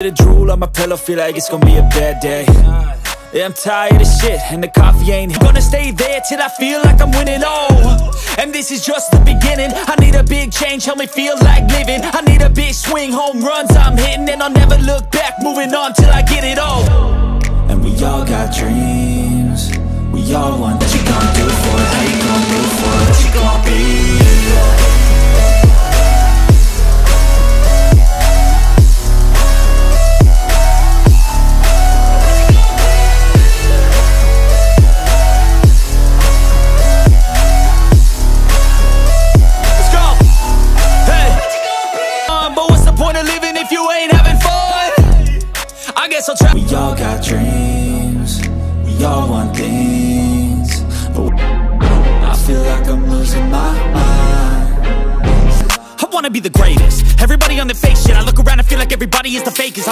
The drool on my pillow, feel like it's gonna be a bad day. Yeah, I'm tired of shit, and the coffee ain't gonna stay there till I feel like I'm winning all. And this is just the beginning. I need a big change, help me feel like living. I need a big swing, home runs I'm hitting, and I'll never look back, moving on till I get it all. And we all got dreams, we all want. What you gonna do for it? How you gonna move for it? What you gonna be? We all got dreams, we all want things, but I feel like I'm losing my mind. I wanna be the greatest, everybody on the fake shit. I look around and feel like everybody is the fakest.